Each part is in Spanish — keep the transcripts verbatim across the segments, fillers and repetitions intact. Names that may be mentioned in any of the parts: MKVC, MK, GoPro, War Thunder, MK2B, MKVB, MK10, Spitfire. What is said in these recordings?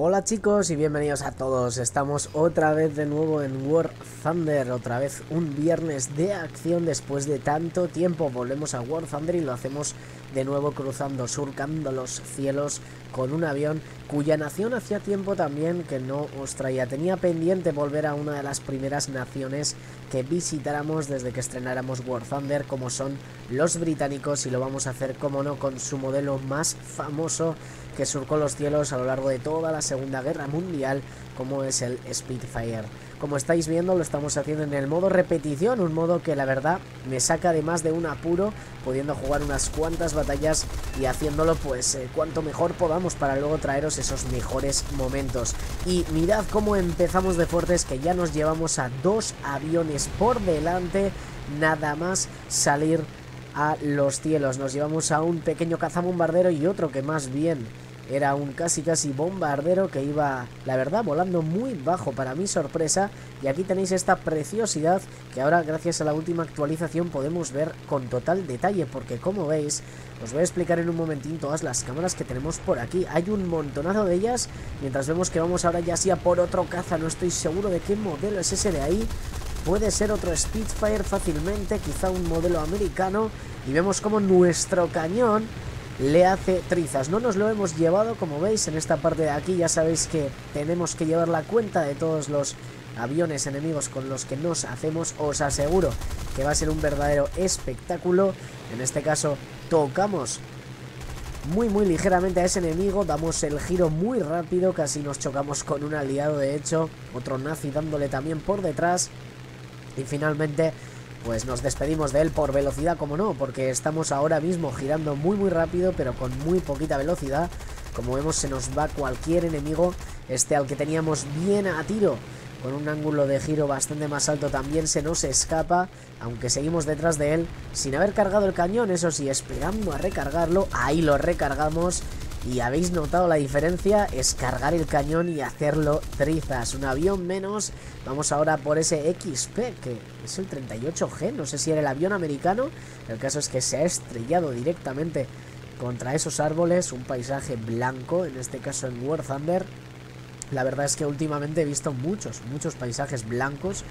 Hola chicos y bienvenidos a todos, estamos otra vez de nuevo en War Thunder, otra vez un viernes de acción después de tanto tiempo. Volvemos a War Thunder y lo hacemos de nuevo cruzando, surcando los cielos con un avión cuya nación hacía tiempo también que no os traía. Tenía pendiente volver a una de las primeras naciones que visitáramos desde que estrenáramos War Thunder, como son los británicos, y lo vamos a hacer, como no, con su modelo más famoso que surcó los cielos a lo largo de toda la Segunda Guerra Mundial, como es el Spitfire. Como estáis viendo, lo estamos haciendo en el modo repetición, un modo que la verdad me saca de más de un apuro, pudiendo jugar unas cuantas batallas y haciéndolo pues eh, cuanto mejor podamos para luego traeros esos mejores momentos. Y mirad cómo empezamos de fuertes, que ya nos llevamos a dos aviones por delante, nada más salir a los cielos. Nos llevamos a un pequeño cazabombardero y otro que más bien era un casi casi bombardero que iba, la verdad, volando muy bajo para mi sorpresa. Y aquí tenéis esta preciosidad que ahora, gracias a la última actualización, podemos ver con total detalle. Porque como veis, os voy a explicar en un momentín todas las cámaras que tenemos por aquí. Hay un montonazo de ellas, mientras vemos que vamos ahora ya sea por otro caza. No estoy seguro de qué modelo es ese de ahí. Puede ser otro Spitfire fácilmente, quizá un modelo americano. Y vemos como nuestro cañón le hace trizas. No nos lo hemos llevado, como veis, en esta parte de aquí. Ya sabéis que tenemos que llevar la cuenta de todos los aviones enemigos con los que nos hacemos. Os aseguro que va a ser un verdadero espectáculo. En este caso tocamos muy muy ligeramente a ese enemigo, damos el giro muy rápido, casi nos chocamos con un aliado de hecho, otro nazi dándole también por detrás, y finalmente pues nos despedimos de él por velocidad, como no, porque estamos ahora mismo girando muy muy rápido pero con muy poquita velocidad. Como vemos, se nos va cualquier enemigo, este al que teníamos bien a tiro, con un ángulo de giro bastante más alto también se nos escapa, aunque seguimos detrás de él, sin haber cargado el cañón, eso sí, esperando a recargarlo. Ahí lo recargamos. Y habéis notado la diferencia, es cargar el cañón y hacerlo trizas. Un avión menos. Vamos ahora por ese X P, que es el treinta y ocho G, no sé si era el avión americano. El caso es que se ha estrellado directamente contra esos árboles, un paisaje blanco, en este caso en War Thunder. La verdad es que últimamente he visto muchos, muchos paisajes blancos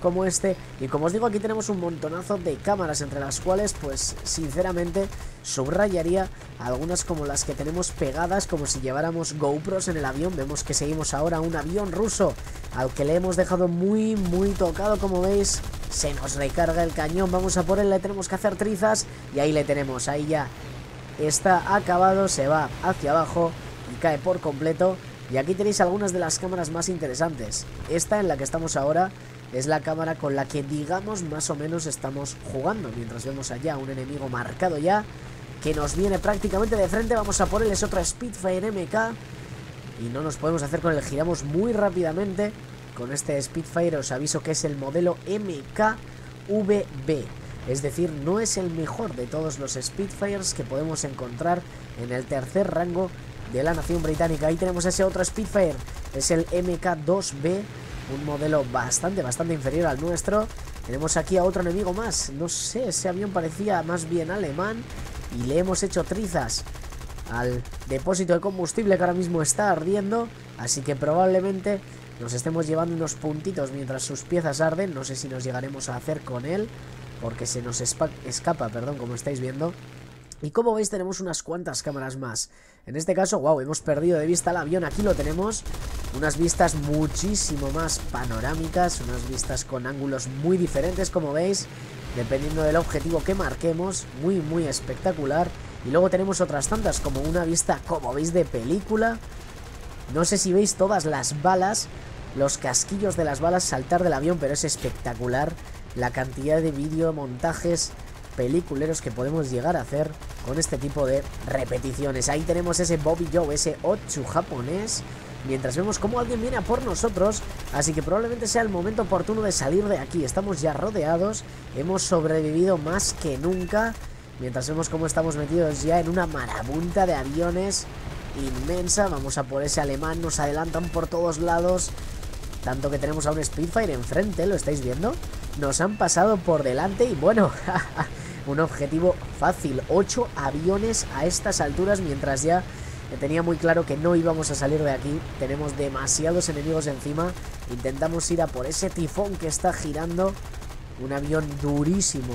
como este, y como os digo, aquí tenemos un montonazo de cámaras, entre las cuales pues sinceramente subrayaría algunas como las que tenemos pegadas, como si lleváramos GoPros en el avión. Vemos que seguimos ahora un avión ruso al que le hemos dejado muy muy tocado, como veis, se nos recarga el cañón, vamos a por él, le tenemos que hacer trizas, y ahí le tenemos, ahí ya está acabado, se va hacia abajo y cae por completo. Y aquí tenéis algunas de las cámaras más interesantes. Esta en la que estamos ahora es la cámara con la que, digamos, más o menos estamos jugando, mientras vemos allá un enemigo marcado ya que nos viene prácticamente de frente. Vamos a por él, es otra Spitfire M K y no nos podemos hacer con él, giramos muy rápidamente. Con este Spitfire os aviso que es el modelo M K V B, es decir, no es el mejor de todos los Spitfires que podemos encontrar en el tercer rango de la nación británica. Ahí tenemos ese otro Spitfire, es el M K dos B, un modelo bastante, bastante inferior al nuestro. Tenemos aquí a otro enemigo más, no sé, ese avión parecía más bien alemán, y le hemos hecho trizas al depósito de combustible que ahora mismo está ardiendo, así que probablemente nos estemos llevando unos puntitos mientras sus piezas arden. No sé si nos llegaremos a hacer con él, porque se nos escapa, perdón, como estáis viendo. Y como veis, tenemos unas cuantas cámaras más. En este caso, wow, hemos perdido de vista el avión. Aquí lo tenemos. Unas vistas muchísimo más panorámicas, unas vistas con ángulos muy diferentes, como veis, dependiendo del objetivo que marquemos. Muy, muy espectacular. Y luego tenemos otras tantas, como una vista, como veis, de película. No sé si veis todas las balas, los casquillos de las balas saltar del avión, pero es espectacular la cantidad de videomontajes peliculeros que podemos llegar a hacer con este tipo de repeticiones. Ahí tenemos ese Bobby Joe, ese Otsu japonés, mientras vemos cómo alguien viene a por nosotros, así que probablemente sea el momento oportuno de salir de aquí. Estamos ya rodeados, hemos sobrevivido más que nunca, mientras vemos cómo estamos metidos ya en una marabunta de aviones inmensa. Vamos a por ese alemán, nos adelantan por todos lados, tanto que tenemos a un Spitfire enfrente, ¿lo estáis viendo? Nos han pasado por delante y bueno, un objetivo fácil, ocho aviones a estas alturas, mientras ya que tenía muy claro que no íbamos a salir de aquí. Tenemos demasiados enemigos encima. Intentamos ir a por ese tifón que está girando. Un avión durísimo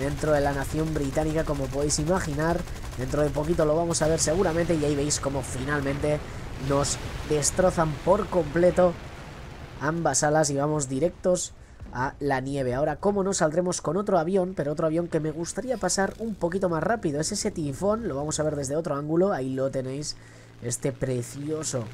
dentro de la nación británica, como podéis imaginar. Dentro de poquito lo vamos a ver seguramente. Y ahí veis como finalmente nos destrozan por completo ambas alas y vamos directos a la nieve. Ahora, ¿cómo no saldremos con otro avión? Pero otro avión que me gustaría pasar un poquito más rápido. Es ese tifón, lo vamos a ver desde otro ángulo. Ahí lo tenéis, este precioso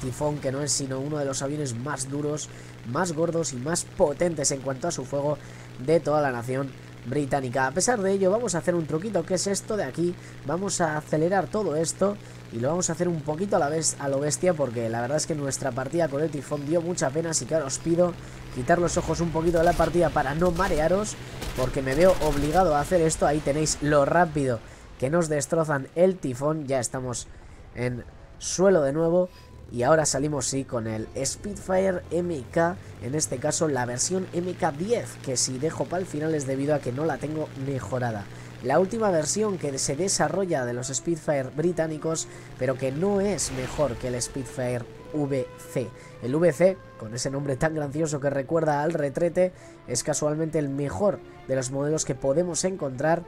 tifón que no es sino uno de los aviones más duros, más gordos y más potentes en cuanto a su fuego de toda la nación británica. A pesar de ello, vamos a hacer un truquito que es esto de aquí. Vamos a acelerar todo esto y lo vamos a hacer un poquito a la vez a lo bestia, porque la verdad es que nuestra partida con el tifón dio mucha pena. Así que ahora os pido quitar los ojos un poquito de la partida para no marearos, porque me veo obligado a hacer esto. Ahí tenéis lo rápido que nos destrozan el tifón. Ya estamos en suelo de nuevo. Y ahora salimos, sí, con el Spitfire M K, en este caso la versión M K diez, que si dejo para el final es debido a que no la tengo mejorada. La última versión que se desarrolla de los Spitfire británicos, pero que no es mejor que el Spitfire V C. El V C, con ese nombre tan gracioso que recuerda al retrete, es casualmente el mejor de los modelos que podemos encontrar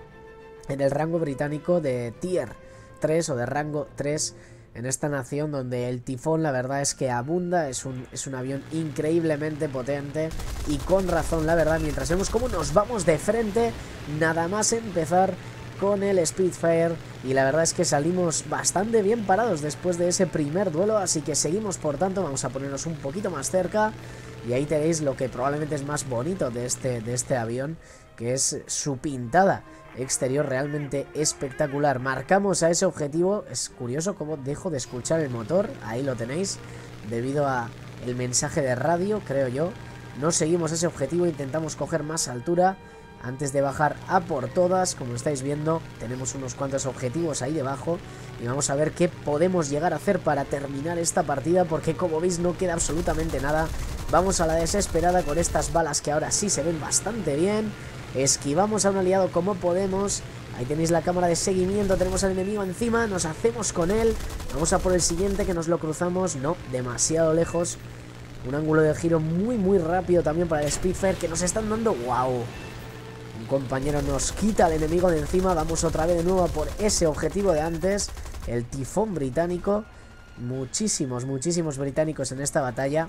en el rango británico de Tier tres o de rango tres. En esta nación donde el tifón la verdad es que abunda, es un, es un avión increíblemente potente y con razón la verdad. Mientras vemos cómo nos vamos de frente, nada más empezar con el Spitfire, y la verdad es que salimos bastante bien parados después de ese primer duelo, así que seguimos por tanto. Vamos a ponernos un poquito más cerca y ahí tenéis lo que probablemente es más bonito de este, de este avión, que es su pintada exterior realmente espectacular. Marcamos a ese objetivo. Es curioso cómo dejo de escuchar el motor. Ahí lo tenéis, debido a el mensaje de radio, creo yo. No seguimos ese objetivo, intentamos coger más altura antes de bajar a por todas. Como estáis viendo, tenemos unos cuantos objetivos ahí debajo y vamos a ver qué podemos llegar a hacer para terminar esta partida, porque como veis no queda absolutamente nada. Vamos a la desesperada con estas balas que ahora sí se ven bastante bien. Esquivamos a un aliado como podemos. Ahí tenéis la cámara de seguimiento. Tenemos al enemigo encima, nos hacemos con él. Vamos a por el siguiente, que nos lo cruzamos. No, demasiado lejos. Un ángulo de giro muy muy rápido también para el Spitfire, que nos están dando. ¡Wow! Un compañero nos quita al enemigo de encima. Vamos otra vez de nuevo a por ese objetivo de antes, el tifón británico. Muchísimos, muchísimos británicos en esta batalla.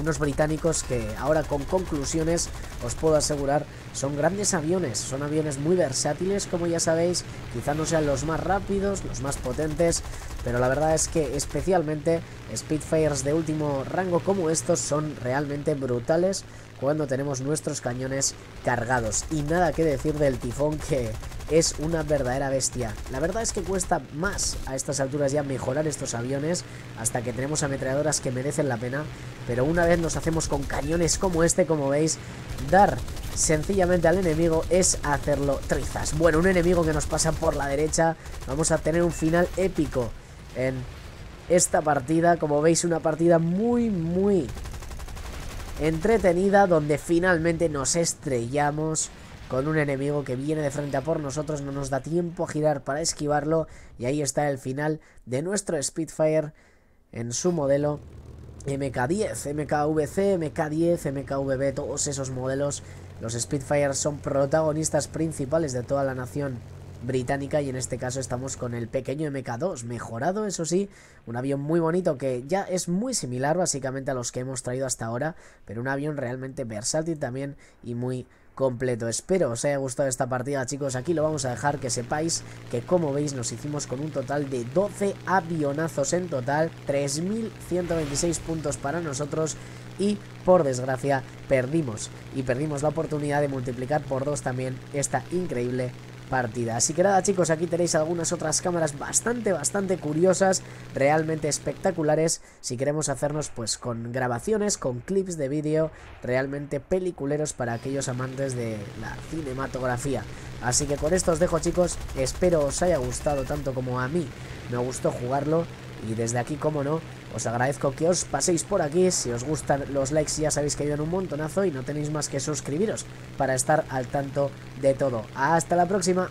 Unos británicos que ahora con conclusiones os puedo asegurar son grandes aviones, son aviones muy versátiles, como ya sabéis. Quizá no sean los más rápidos, los más potentes, pero la verdad es que especialmente Spitfires de último rango como estos son realmente brutales cuando tenemos nuestros cañones cargados. Y nada que decir del tifón, que es una verdadera bestia. La verdad es que cuesta más a estas alturas ya mejorar estos aviones, hasta que tenemos ametralladoras que merecen la pena. Pero una vez nos hacemos con cañones como este, como veis, dar sencillamente al enemigo es hacerlo trizas. Bueno, un enemigo que nos pasa por la derecha. Vamos a tener un final épico en esta partida. Como veis, una partida muy muy entretenida, donde finalmente nos estrellamos con un enemigo que viene de frente a por nosotros. No nos da tiempo a girar para esquivarlo. Y ahí está el final de nuestro Spitfire en su modelo M K diez, M K V C, M K diez, M K V B, todos esos modelos. Los Spitfire son protagonistas principales de toda la nación británica, y en este caso estamos con el pequeño M K dos mejorado, eso sí. Un avión muy bonito que ya es muy similar básicamente a los que hemos traído hasta ahora, pero un avión realmente versátil también y muy completo. Espero os haya gustado esta partida, chicos. Aquí lo vamos a dejar. Que sepáis que, como veis, nos hicimos con un total de doce avionazos en total, tres mil ciento veintiséis puntos para nosotros. Y por desgracia perdimos, y perdimos la oportunidad de multiplicar por dos también esta increíble partida. Así que nada, chicos, aquí tenéis algunas otras cámaras bastante, bastante curiosas, realmente espectaculares, si queremos hacernos pues con grabaciones, con clips de vídeo, realmente peliculeros para aquellos amantes de la cinematografía. Así que con esto os dejo, chicos. Espero os haya gustado tanto como a mí me gustó jugarlo. Y desde aquí, como no, os agradezco que os paséis por aquí. Si os gustan los likes, ya sabéis que ayudan un montonazo, y no tenéis más que suscribiros para estar al tanto de todo. Hasta la próxima.